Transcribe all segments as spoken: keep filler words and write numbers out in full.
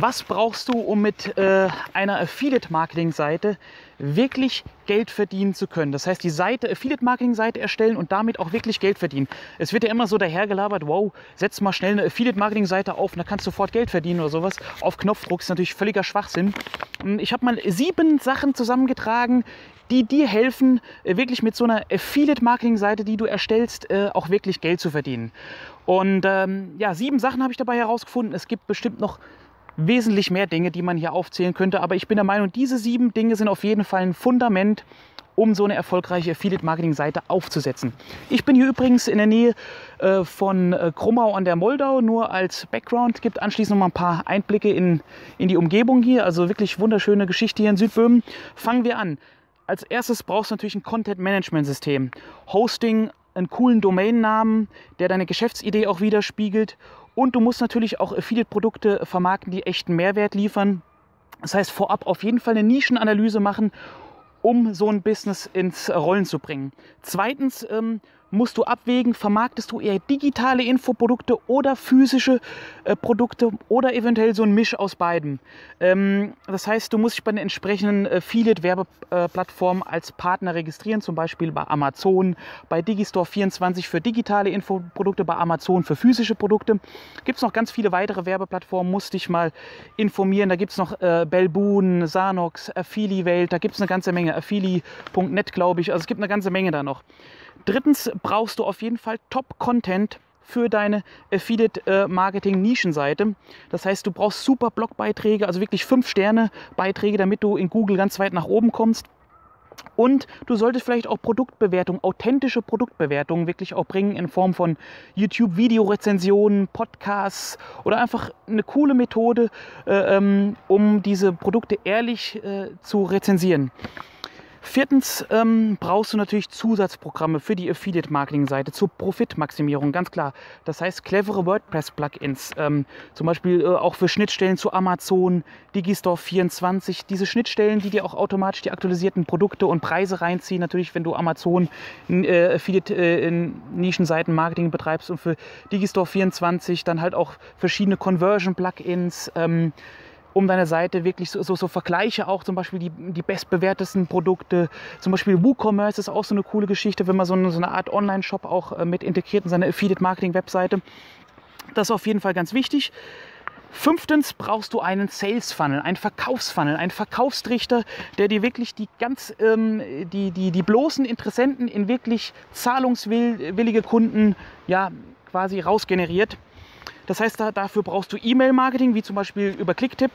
Was brauchst du, um mit äh, einer Affiliate-Marketing-Seite wirklich Geld verdienen zu können? Das heißt, die Seite, Affiliate-Marketing-Seite erstellen und damit auch wirklich Geld verdienen. Es wird ja immer so dahergelabert, wow, setz mal schnell eine Affiliate-Marketing-Seite auf und da kannst du sofort Geld verdienen oder sowas. Auf Knopfdruck ist natürlich völliger Schwachsinn. Ich habe mal sieben Sachen zusammengetragen, die dir helfen, wirklich mit so einer Affiliate-Marketing-Seite, die du erstellst, auch wirklich Geld zu verdienen. Und ähm, ja, sieben Sachen habe ich dabei herausgefunden. Es gibt bestimmt noch wesentlich mehr Dinge, die man hier aufzählen könnte. Aber ich bin der Meinung, diese sieben Dinge sind auf jeden Fall ein Fundament, um so eine erfolgreiche Affiliate-Marketing-Seite aufzusetzen. Ich bin hier übrigens in der Nähe äh, von äh, Krumau an der Moldau, nur als Background. Gibt anschließend noch mal ein paar Einblicke in, in die Umgebung hier. Also wirklich wunderschöne Geschichte hier in Südböhmen. Fangen wir an. Als erstes brauchst du natürlich ein Content-Management-System. Hosting, einen coolen Domainnamen, der deine Geschäftsidee auch widerspiegelt. Und du musst natürlich auch Affiliate-Produkte vermarkten, die echten Mehrwert liefern. Das heißt, vorab auf jeden Fall eine Nischenanalyse machen, um so ein Business ins Rollen zu bringen. Zweitens ähm, musst du abwägen, vermarktest du eher digitale Infoprodukte oder physische äh, Produkte oder eventuell so ein Misch aus beiden. Ähm, das heißt, du musst dich bei den entsprechenden Affiliate-Werbeplattformen als Partner registrieren, zum Beispiel bei Amazon, bei Digistore vierundzwanzig für digitale Infoprodukte, bei Amazon für physische Produkte. Gibt es noch ganz viele weitere Werbeplattformen, musst dich mal informieren. Da gibt es noch äh, Belboon, Sanox, Affiliwelt, da gibt es eine ganze Menge. Affili punkt net, glaube ich. Also es gibt eine ganze Menge da noch. Drittens brauchst du auf jeden Fall Top-Content für deine Affiliate-Marketing-Nischenseite. Das heißt, du brauchst super Blogbeiträge, also wirklich fünf Sterne Beiträge, damit du in Google ganz weit nach oben kommst. Und du solltest vielleicht auch Produktbewertungen, authentische Produktbewertungen wirklich auch bringen in Form von YouTube-Video-Rezensionen, Podcasts oder einfach eine coole Methode, äh, um diese Produkte ehrlich äh, zu rezensieren. Viertens ähm, brauchst du natürlich Zusatzprogramme für die Affiliate-Marketing-Seite zur Profitmaximierung, ganz klar. Das heißt, clevere WordPress-Plugins, ähm, zum Beispiel äh, auch für Schnittstellen zu Amazon, Digistore vierundzwanzig. Diese Schnittstellen, die dir auch automatisch die aktualisierten Produkte und Preise reinziehen. Natürlich, wenn du Amazon äh, Affiliate-Nischenseiten-Marketing äh, betreibst und für Digistore vierundzwanzig dann halt auch verschiedene Conversion-Plugins, ähm, um deine Seite wirklich so, so, so Vergleiche auch, zum Beispiel die, die bestbewertesten Produkte, zum Beispiel WooCommerce ist auch so eine coole Geschichte, wenn man so eine, so eine Art Online-Shop auch mit integriert in seine Affiliate-Marketing-Webseite. Das ist auf jeden Fall ganz wichtig. Fünftens brauchst du einen Sales-Funnel, einen Verkaufsfunnel, einen Verkaufstrichter, der dir wirklich die, ganz, ähm, die, die, die bloßen Interessenten in wirklich zahlungswillige Kunden ja, quasi rausgeneriert. Das heißt, dafür brauchst du E-Mail-Marketing, wie zum Beispiel über Klicktipp.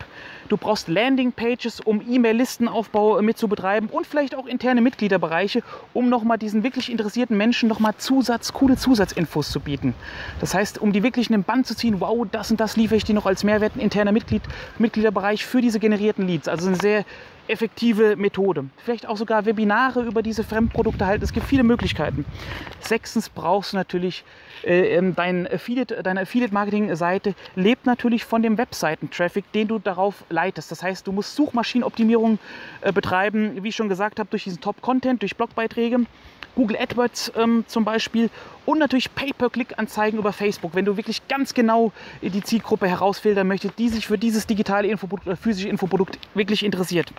Du brauchst Landing-Pages, um E-Mail-Listenaufbau mitzubetreiben und vielleicht auch interne Mitgliederbereiche, um nochmal diesen wirklich interessierten Menschen nochmal Zusatz, coole Zusatzinfos zu bieten. Das heißt, um die wirklich in den Bann zu ziehen, wow, das und das liefere ich dir noch als Mehrwert, ein interner Mitglied, Mitgliederbereich für diese generierten Leads. Also eine sehr effektive Methode. Vielleicht auch sogar Webinare über diese Fremdprodukte halten. Es gibt viele Möglichkeiten. Sechstens brauchst du natürlich äh, dein Affiliate, deine Affiliate-Marketing-Seite lebt natürlich von dem Webseiten-Traffic, den du darauf leitest. Das heißt, du musst Suchmaschinenoptimierung äh, betreiben, wie ich schon gesagt habe, durch diesen Top-Content, durch Blogbeiträge, Google AdWords ähm, zum Beispiel und natürlich Pay-per-Click-Anzeigen über Facebook, wenn du wirklich ganz genau die Zielgruppe herausfiltern möchtest, die sich für dieses digitale Infoprodukt oder physische Infoprodukt wirklich interessiert.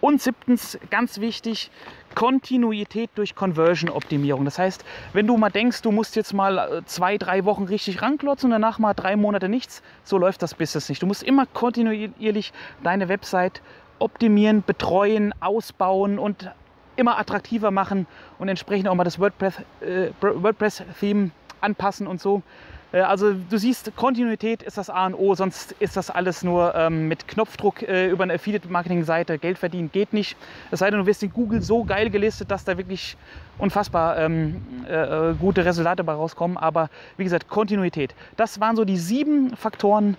Und siebtens, ganz wichtig, Kontinuität durch Conversion-Optimierung. Das heißt, wenn du mal denkst, du musst jetzt mal zwei, drei Wochen richtig ranklotzen und danach mal drei Monate nichts, so läuft das Business nicht. Du musst immer kontinuierlich deine Website optimieren, betreuen, ausbauen und immer attraktiver machen und entsprechend auch mal das WordPress, äh, WordPress-Theme anpassen und so. Also du siehst, Kontinuität ist das A und O, sonst ist das alles nur ähm, mit Knopfdruck äh, über eine Affiliate-Marketing-Seite. Geld verdienen geht nicht. Es sei denn, du wirst in Google so geil gelistet, dass da wirklich unfassbar ähm, äh, gute Resultate bei rauskommen. Aber wie gesagt, Kontinuität. Das waren so die sieben Faktoren,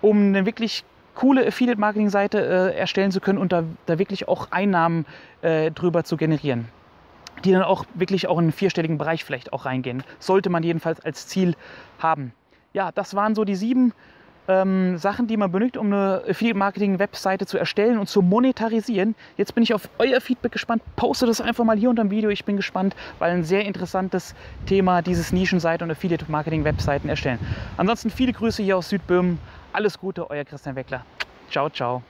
um eine wirklich coole Affiliate-Marketing-Seite äh, erstellen zu können und da, da wirklich auch Einnahmen äh, drüber zu generieren, die dann auch wirklich auch in einen vierstelligen Bereich vielleicht auch reingehen. Sollte man jedenfalls als Ziel haben. Ja, das waren so die sieben ähm, Sachen, die man benötigt, um eine Affiliate-Marketing-Webseite zu erstellen und zu monetarisieren. Jetzt bin ich auf euer Feedback gespannt. Poste das einfach mal hier unter dem Video. Ich bin gespannt, weil ein sehr interessantes Thema dieses Nischenseite und Affiliate-Marketing-Webseiten erstellen. Ansonsten viele Grüße hier aus Südböhmen. Alles Gute, euer Christian Weckler. Ciao, ciao.